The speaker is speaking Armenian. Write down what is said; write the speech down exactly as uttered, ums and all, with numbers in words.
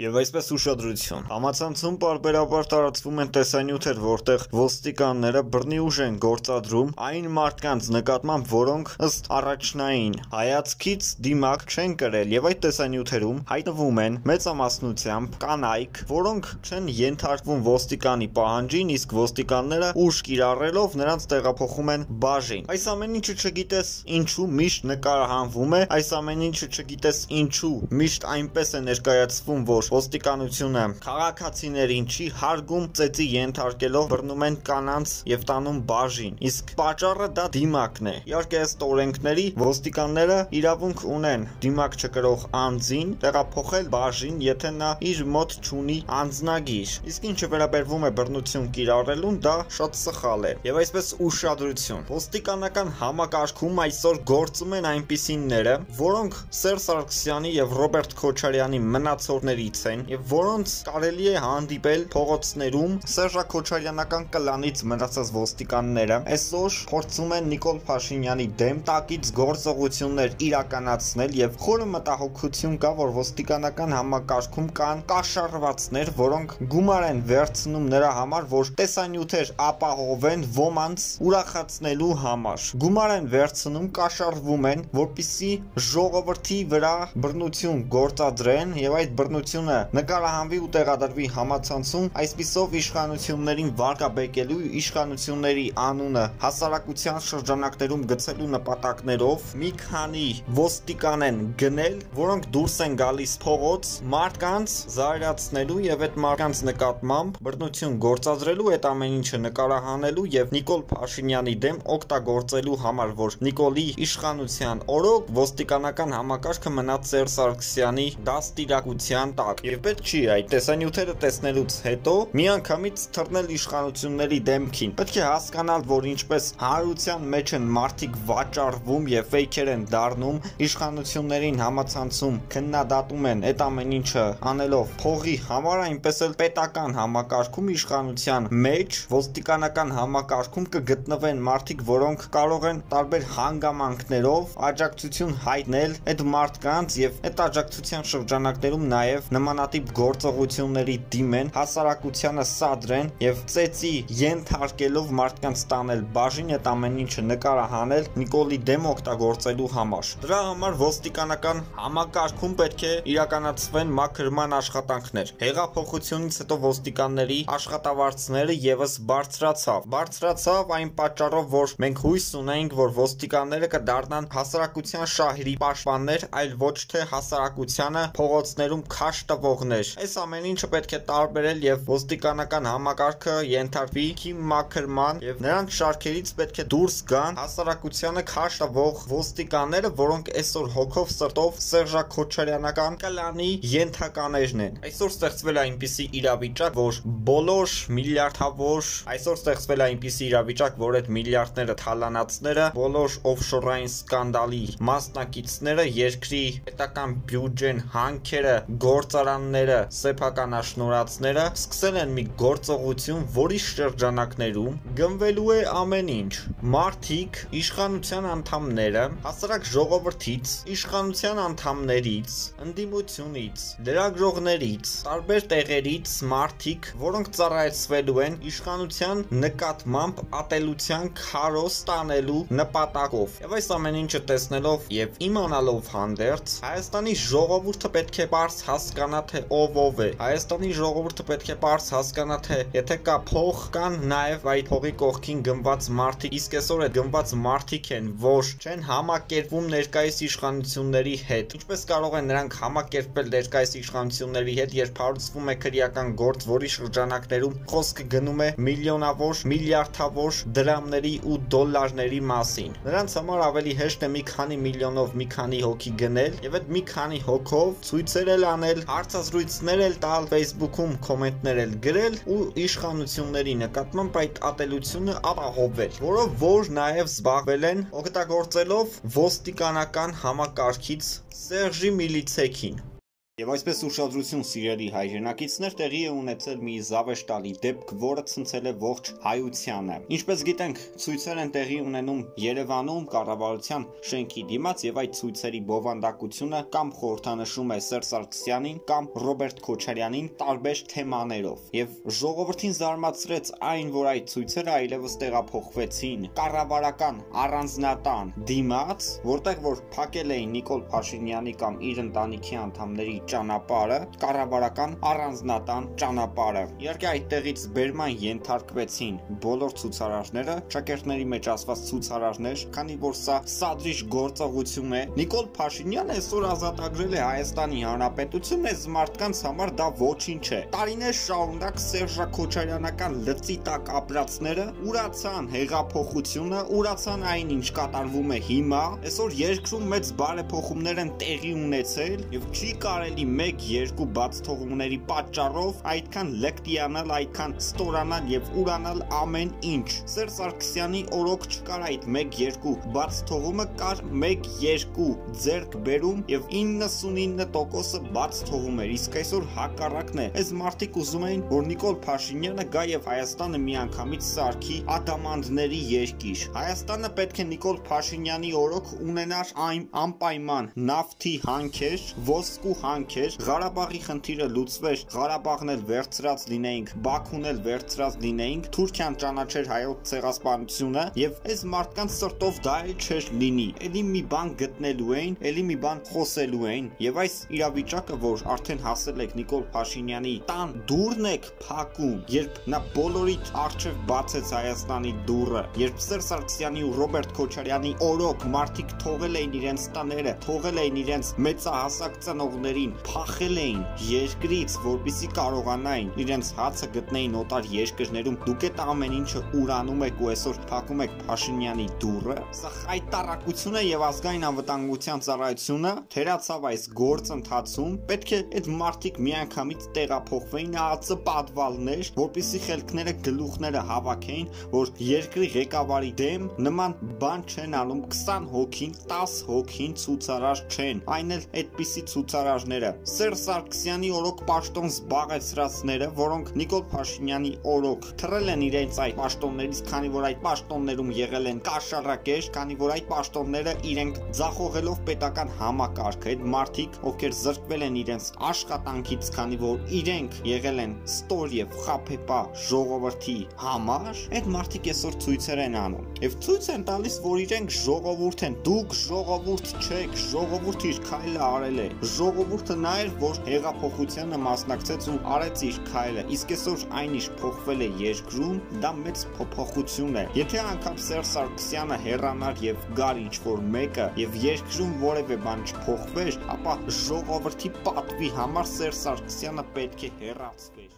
Եվ այսպես ուշադրություն։ Համացանցում պարբերաբար տարածվում են տեսանյութեր, որտեղ ոստիկանները բռնի ուժ են գործադրում այն մարդկանց նկատմամբ, որոնք ըստ առաջնային հայացքից դիմակ չեն կրել, եւ այդ տեսանյութերում հայտնվում են մեծամասնությամբ կանայք, որոնք չեն ենթարկվում ոստիկանի պահանջին, իսկ ոստիկանները ուժ կիրառելով նրանց տեղափոխում են բաժին։ Այս ամեն ինչը չգիտես ինչու միշտ նկարահանվում է, այս ամեն ինչը չգիտես ինչու միշտ այնպես է ներկայացվում, որ ոստիկանությունը քաղաքացիներին չի հարգում, ծեծի ենթարկելով բռնում են կանանց եւ տանում բաժին, իսկ պատճառը դա դիմակն է։ Իհարկե այս օրենքների ոստիկանները իրավունք ունեն դիմակ չկրող անձին տեղափոխել բաժին, եթե նա իր մոտ չունի անձնագիր։ Իսկ ինչը վերաբերվում է բռնություն կիրառելուն, դա շատ սխալ է։ Եվ այսպես ուշադրություն։ Ոստիկանական համակարգում այսօր գործում են այնպիսիները, որոնք Սերժ Սարգսյանի եւ Ռոբերտ Քոչարյանի մնացորդների են, եւ որոնց կարելի է հանդիպել փողոցներում սերժաքոչարյանական կլանից մնացած ոստիկանները այսօր փորձում են Նիկոլ Փաշինյանի դեմ տակից գործողություններ իրականացնել, եւ խորը մտահոգություն կա, որ ոստիկանական համակարգում կան կաշառվածներ, որոնք գումար են վերցնում նրա համար, որ տեսանյութեր ապահովեն ոմանց ուրախացնելու համար։ Գումար են վերցնում, կաշառվում են, որպիսի ժողովրդի վրա բռնություն գործադրեն, եւ այդ բռնությունը նկարահանվի ու տեղադրվի համացանցում, այսպիսով իշխանություններին վարկաբեկելու, իշխանությունների անունը հասարակության շրջանակներում գցելու նպատակներով մի քանի ոստիկան են գնել, որոնք դուրս են գալիս փողոց մարդկանց զայրացնելու եւ այդ մարդկանց նկատմամբ բռնություն գործադրելու, այդ ամեն ինչը նկարահանելու եւ Նիկոլ Փաշինյանի դեմ օգտագործելու համար, որ Նիկոլի իշխանության օրոք ոստիկանական համակարգը մնաց Սերժ Սարգսյանի դաստիարակության տակ։ Եվ պետք չի այդ տեսանյութերը տեսնելուց հետո միանգամից թռնել իշխանությունների դեմքին։ Պետք է հասկանալ, որ ինչպես հարության մեջ են մարդիկ վաճառվում եւ ֆեյքեր են դառնում, իշխանություններին համացանցում քննադատում են այդ ամեն ինչը անելով փողի համար, այնպես էլ պետական համակարգում, իշխանության մեջ, ոստիկանական համակարգում կգտնվեն մարդիկ, որոնք կարող են տարբեր հանգամանքներով աջակցություն հայտնել այդ մարդկանց եւ այդ աջակցության շրջանակներում նաեւ նմանատիպ գործողությունների դիմեն, հասարակությանը սադրեն եւ ծեծի ենթարկելով մարդկանց տանել բաժին, այդ ամեն ինչը նկարահանել Նիկոլի դեմ օգտագործելու համար։ Դրա համար ոստիկանական համակարգում պետք է իրականացվեն մաքրման աշխատանքներ։ Հեղափոխությունից հետո ոստիկանների աշխատավարձները եւս բարձրացավ։ Բարձրացավ այն պատճառով, որ մենք հույս ունենք, որ ոստիկանները կդառնան հասարակության շահերի պաշտպաններ, այլ ոչ թե հասարակությանը փողոցներում քաշ տվողներ։ Այս ամեն ինչը պետք է տարբերել եւ ոստիկանական համակարգը ենթարկվի քիմակրման եւ նրանց շարքերից պետք է դուրս գան հասարակությանը քաշ տվող ոստիկանները, որոնք այսօր հոգով սրտով սերժաքոչարյանական կլանի ենթականերն են։ Այսօր ստեղծվել է այնպիսի իրավիճակ, որ բոլոր միլիարդավոր, այսօր ստեղծվել է այնպիսի իրավիճակ, որ այդ միլիարդները թալանածները, բոլոր օֆշորային սկանդալի մասնակիցները, երկրի պետական բյուջեն հանքերը, գործարանները, սեփականաշնորհացները սկսել են մի գործողություն, որի շրջանակներում գնվելու է ամեն ինչ։ Մարդիկ, իշխանության անդամները, հասարակ ժողովրդից, իշխանության անդամներից, ընդդիմությունից, լրագրողներից, տարբեր տեղերից մարդիկ, որոնք ծառայեցվելու են իշխանության նկատմամբ ատելության քարոզ տանելու նպատակով։ Եվ այս ամեն ինչը տեսնելով եւ իմանալով հանդերձ, Հայաստանի ժողովուրդը պետք է պարզ հասկանա, թե ով ով է Հայաստանի ժողովուրդը, պետք է պարզ հասկանա, թե եթե կա փող, կան նաև այդ փողի կողքին գնված մարդիկ, իսկ այսօր այդ գնված մարդիկ են, որ չեն համակերպվում ներկայիս իշխանությունների հետ։ Ինչպես կարող են նրանք համակերպվել ներկայիս իշխանությունների հետ, երբ հարուցվում է քրեական գործ, որի շրջանակներում խոսքը գնում է միլիոնավոր, միլիարդավոր դրամների ու դոլարների մասին։ Նրանց համար ավելի հեշտ է մի քանի միլիոնով մի քանի հոգի գնել եւ այդ մի քանի հոգով ցույցեր էլ անել, հարցազրույցներ էլ տալ, Facebook-ում կոմենտներ էլ գրել ու իշխանությունների նկատմամբ այդ ատելությունը ապահովել, որով որ նաև զբաղվել են օգտագործելով ոստիկանական համակարգից Սերժի միլիցեքին։ Եվ այսպես ուշադրություն սիրելի հայ ժենակիցներ տեղի է ունեցել մի զավեշտալի դեպք, որը ցնցել է ողջ հայությանը։ Ինչպես գիտենք, ցույցեր են տեղի ունենում Երևանում կառավարության շենքի դիմաց, եւ այդ ցույցերի բովանդակությունը կամ խորհրդանշում է Սերժ Սարգսյանին կամ Ռոբերտ Քոչարյանին տարբեր թեմաներով։ Եվ ժողովրդին զարմացրեց այն, որ այդ ցույցերը այլևս տեղափոխվեցին կառավարական առանձնատան դիմաց, որտեղ որ փակել էին Նիկոլ Փաշինյանի կամ իր ընտանիքի անդամների ճանապարհը, կառավարական առանձնատան ճանապարհը։ Իհարկե այդտեղից բերման ենթարկվեցին բոլոր ցուցարարները, ճակերտների մեջ ասված ցուցարարներ, քանի որ սա սադրիչ գործողություն է։ Նիկոլ Փաշինյանը այսօր ազատագրել է Հայաստանի Հանրապետությունը, այս մարդկանց համար դա ոչինչ է։ Տարիներ շարունակ Սերժ Քոչարյանական լծի տակ ապրածները ուրացան հեղափոխությունը, ուրացան այն, ինչ կատարվում է հիմա։ Այսօր երկրում մեծ բարեփոխումներ են տեղի ունեցել եւ չի կարելի մեկ երկու բաց թողումների պատճառով այդքան լկտիանալ, այդքան ստորանալ եւ ուրանալ ամեն ինչ։ Սերժ Սարգսյանի օրոք չկար այդ մեկ երկու բաց թողումը, կար մեկ երկու ձեռքբերում եւ իննսունինը տոկոսը բաց թողումներ։ Իսկ այսօր հակառակն է։ Այս մարդիկ ուզում էին, որ Նիկոլ Փաշինյանը գա եւ Հայաստանը միանգամից սարքի ադամանդների երկիր։ Հայաստանը պետք է Նիկոլ Փաշինյանի օրոք ունենար այն անպայման նավթի հանքեր, ոսկու հանքեր, Ղարաբաղի խնդիրը լուծվեր, Ղարաբաղն էլ վերցրած լինեինք, Բաքուն էլ վերցրած լինեինք, Թուրքիան ճանաչեր հայոց ցեղասպանությունը, եւ այս մարդկանց սրտով դա էլ չէր լինի։ Էլի մի բան գտնելու էին, էլի մի բան խոսելու էին, եւ այս իրավիճակը, որ արդեն հասել եք Նիկոլ Փաշինյանի տան դուրն եք փակում, երբ նա բոլորիդ առջև բացեց Հայաստանի դուռը, երբ Սերժ Սարգսյանի ու Ռոբերտ Քոչարյանի օրոք մարդիկ թողել էին իրենց տները, թողել էին իրենց մեծահասակ ծնողներին, փախել էին երկրից, որպեսզի կարողանային իրենց հացը գտնեին օտար երկրներում։ Դուք այդ ամեն ինչը ուրանում եք ու այսօր փակում եք Փաշինյանի դուռը։ Սա խայտարակությունը եւ ազգային անվտանգության ծառայությունը թերացավ այս գործընթացում։ Պետք է այդ մարդիկ միանգամից տեղափոխվեին ԱԱԾ պատվալներ, որպեսզի խելքները, գլուխները հավաքեին, որ երկրի ղեկավարի դեմ նման բան չեն անում, քսան հոգին, տասը հոգին ցուցարար չեն, այն էլ այդպիսի ցուցարարներ։ Սերժ Սարգսյանի օրոք պաշտոն զբաղեցրածները, որոնք Նիկոլ Փաշինյանի օրոք թռել են իրենց այդ պաշտոններից, քանի որ այդ պաշտոններում եղել են կաշառակեր, քանի որ այդ պաշտոնները իրենք ձախողելով պետական համակարգը, այդ մարդիկ, ովքեր զրկվել են իրենց աշխատանքից, քանի որ իրենք եղել են ստոր եւ խաբեբա ժողովրդի համար, այդ մարդիկ այսօր ցույցեր են անում եւ ցույց են տալիս, որ իրենք ժողովուրդ են։ Դուք ժողովուրդ չեք, ժողովուրդ իր քայլը արել է, ժողովուրդ նա էր, որ հեղափոխությանը մասնակցեց ու արեց իր քայլը, իսկ այսօր այն ինչ փոխվել է երկրում, դա մեծ փոփոխություն է։ Եթե անգամ Սերժ Սարգսյանը հեռանար եւ գար ինչ-որ մեկը եւ երկրում որևէ բան չփոխվեր, ապա ժողովրդի պատվի համար Սերժ Սարգսյանը պետք է հեռացվեր։